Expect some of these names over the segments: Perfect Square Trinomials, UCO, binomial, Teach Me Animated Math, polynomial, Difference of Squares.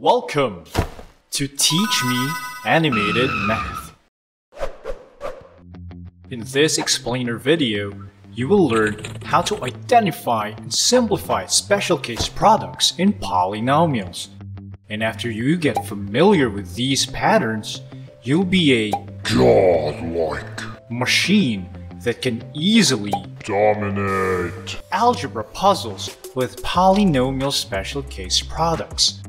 Welcome to Teach Me Animated Math. In this explainer video, you will learn how to identify and simplify special case products in polynomials. And after you get familiar with these patterns, you'll be a godlike machine that can easily dominate algebra puzzles with polynomial special case products.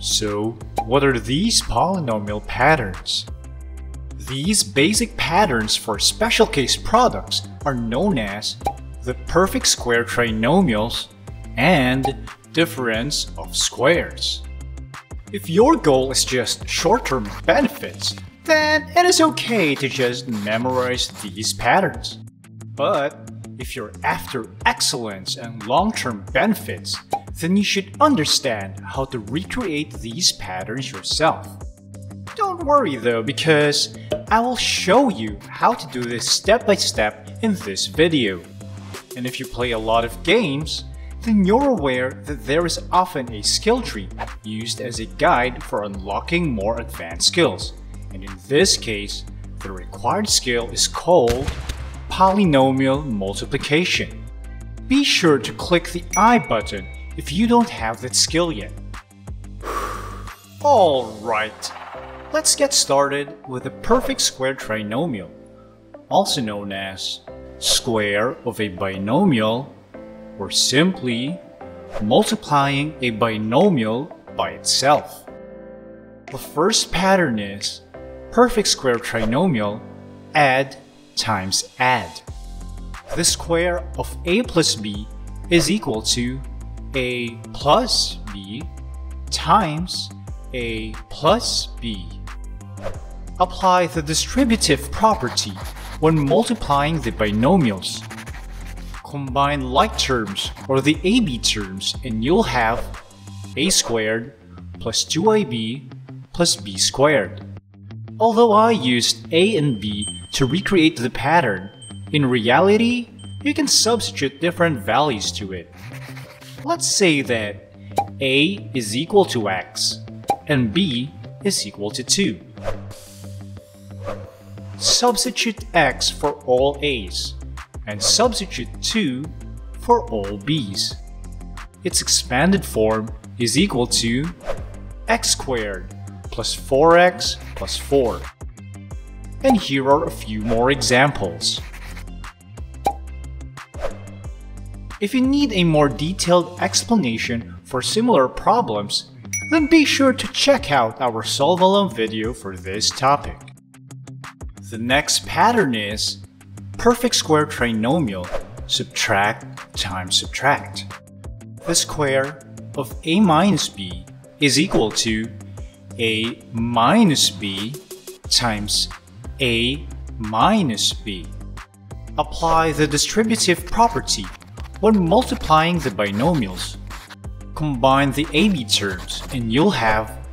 So, what are these polynomial patterns? These basic patterns for special case products are known as the perfect square trinomials and difference of squares. If your goal is just short-term benefits, then it is okay to just memorize these patterns. But if you're after excellence and long-term benefits, then you should understand how to recreate these patterns yourself. Don't worry though, because I will show you how to do this step by step in this video. And if you play a lot of games, then you're aware that there is often a skill tree used as a guide for unlocking more advanced skills. And in this case, the required skill is called polynomial multiplication. Be sure to click the I button if you don't have that skill yet. Alright, let's get started with the perfect square trinomial, also known as square of a binomial, or simply multiplying a binomial by itself. The first pattern is perfect square trinomial add times add. The square of a plus b is equal to a plus b times a plus b. Apply the distributive property when multiplying the binomials. Combine like terms or the ab terms and you'll have a squared plus 2ab plus b squared. Although I used a and b to recreate the pattern, in reality, you can substitute different values to it. Let's say that a is equal to x and b is equal to 2. Substitute x for all a's and substitute 2 for all b's. Its expanded form is equal to x squared plus 4x plus 4. And here are a few more examples. If you need a more detailed explanation for similar problems, then be sure to check out our Solve Alone video for this topic. The next pattern is perfect square trinomial subtract times subtract. The square of a minus b is equal to a minus b times a minus b. Apply the distributive property when multiplying the binomials. Combine the ab terms and you'll have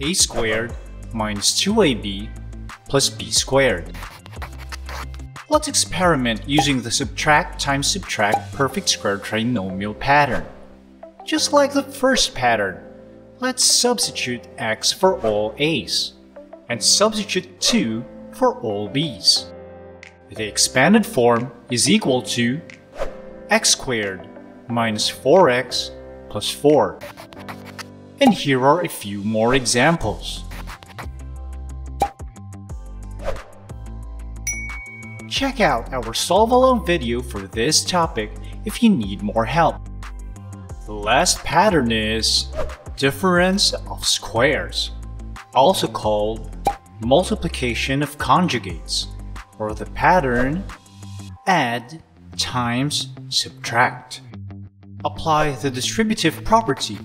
a squared minus 2ab plus b squared. Let's experiment using the subtract times subtract perfect square trinomial pattern. Just like the first pattern, let's substitute x for all a's and substitute 2 for all b's. The expanded form is equal to x squared minus 4x plus 4. And here are a few more examples. Check out our Solve Alone video for this topic if you need more help. The last pattern is difference of squares, also called multiplication of conjugates, or the pattern add times subtract. Apply the distributive property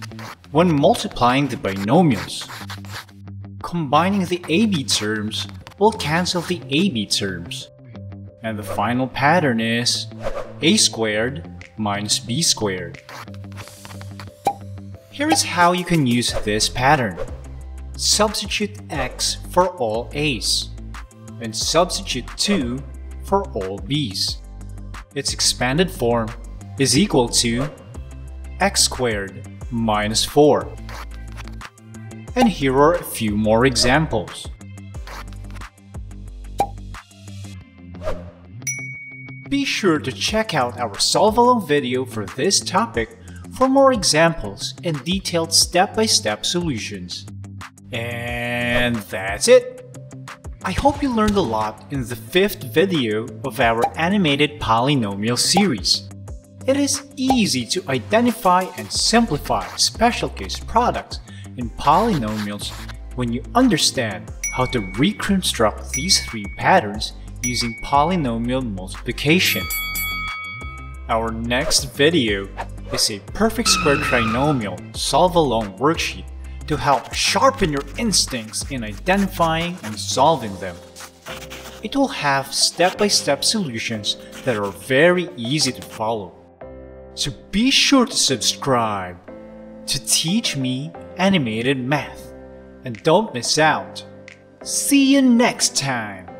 when multiplying the binomials. Combining the ab terms will cancel the ab terms. And the final pattern is a squared minus b squared. Here is how you can use this pattern. Substitute x for all a's and substitute 2 for all b's. Its expanded form is equal to x squared minus 4. and here are a few more examples. Be sure to check out our Solve Alone video for this topic for more examples and detailed step-by-step solutions. And that's it! I hope you learned a lot in the 5th video of our animated polynomial series. It is easy to identify and simplify special case products in polynomials when you understand how to reconstruct these 3 patterns using polynomial multiplication. Our next video is a perfect square trinomial solve-along worksheet to help sharpen your instincts in identifying and solving them. It will have step-by-step solutions that are very easy to follow. So be sure to subscribe to Teach Me Animated Math and don't miss out. See you next time!